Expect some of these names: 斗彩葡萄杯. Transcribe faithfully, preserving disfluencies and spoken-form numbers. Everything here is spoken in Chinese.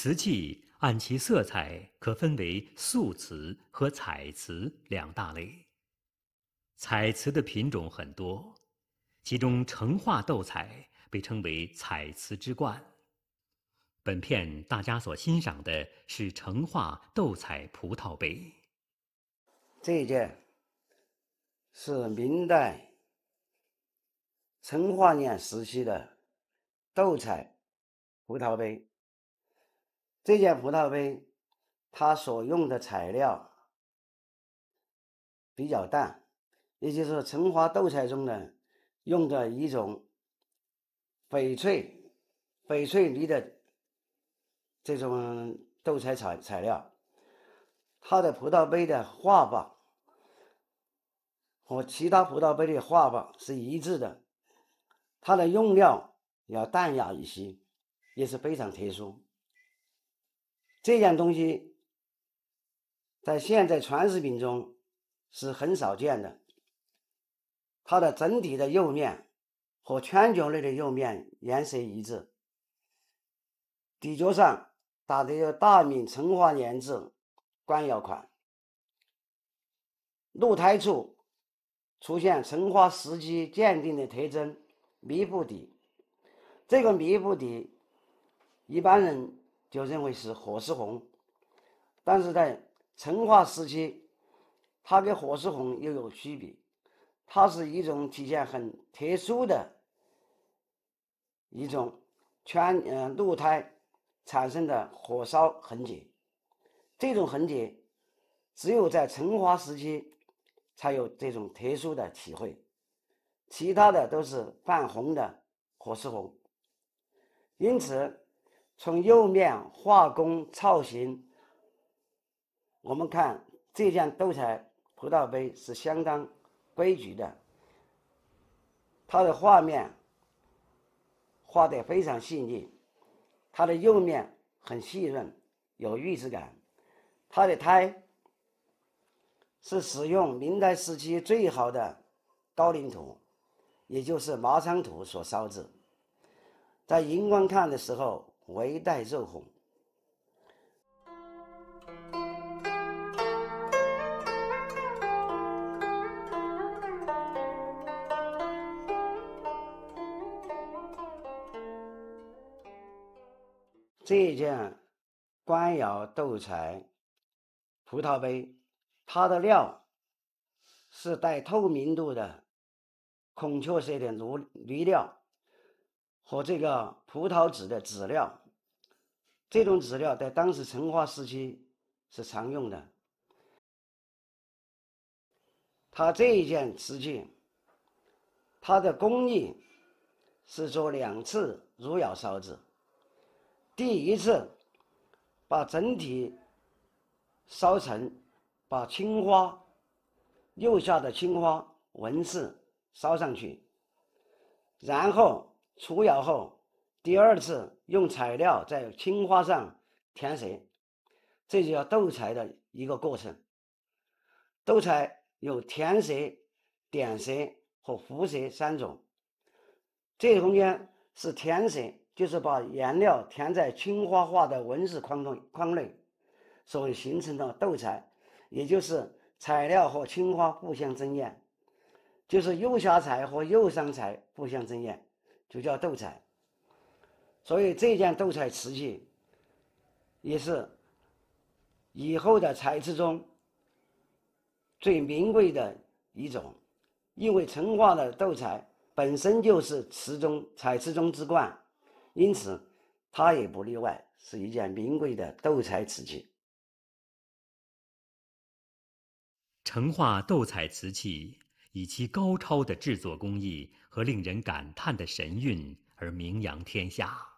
瓷器按其色彩可分为素瓷和彩瓷两大类。彩瓷的品种很多，其中成化斗彩被称为彩瓷之冠。本片大家所欣赏的是成化斗彩葡萄杯。这一件是明代成化年时期的斗彩葡萄杯。这件葡萄杯，它所用的材料比较淡，也就是成化斗彩中呢，用的一种翡翠、翡翠泥的这种斗彩材材料。它的葡萄杯的画法和其他葡萄杯的画法是一致的，它的用料要淡雅一些，也是非常特殊。这件东西在现在传世品中是很少见的。它的整体的釉面和全球类的釉面颜色一致，底座上打的有大明成化年制官窑款，露台处出现成化时期鉴定的特征迷布底。这个迷布底一般人就认为是火石红，但是在成化时期，它跟火石红又有区别，它是一种体现很特殊的一种全呃露台产生的火烧痕迹。这种痕迹只有在成化时期才有这种特殊的体会，其他的都是泛红的火石红。因此从釉面、画工、造型，我们看这件斗彩葡萄杯是相当规矩的，它的画面画得非常细腻，它的釉面很细润，有玉质感。它的胎是使用明代时期最好的高岭土，也就是麻仓土所烧制，在荧光烫的时候微带肉红。这件官窑斗彩葡萄杯，它的料是带透明度的孔雀色的泥料和这个葡萄籽的籽料，这种籽料在当时成化时期是常用的。它这一件瓷器，它的工艺是做两次汝窑烧制，第一次把整体烧成，把青花釉下的青花纹饰烧上去，然后除窑后，第二次用材料在青花上填色，这就叫斗彩的一个过程。斗彩有填色、点色和浮色三种。这个中间是填色，就是把颜料填在青花画的纹饰框中框内，所以形成的斗彩，也就是材料和青花互相争艳，就是釉下彩和釉上彩互相争艳，就叫斗彩。所以这件斗彩瓷器也是以后的彩瓷中最名贵的一种，因为成化的斗彩本身就是瓷中彩瓷中之冠，因此它也不例外，是一件名贵的斗彩瓷器。成化斗彩瓷器以其高超的制作工艺和令人感叹的神韵而名扬天下。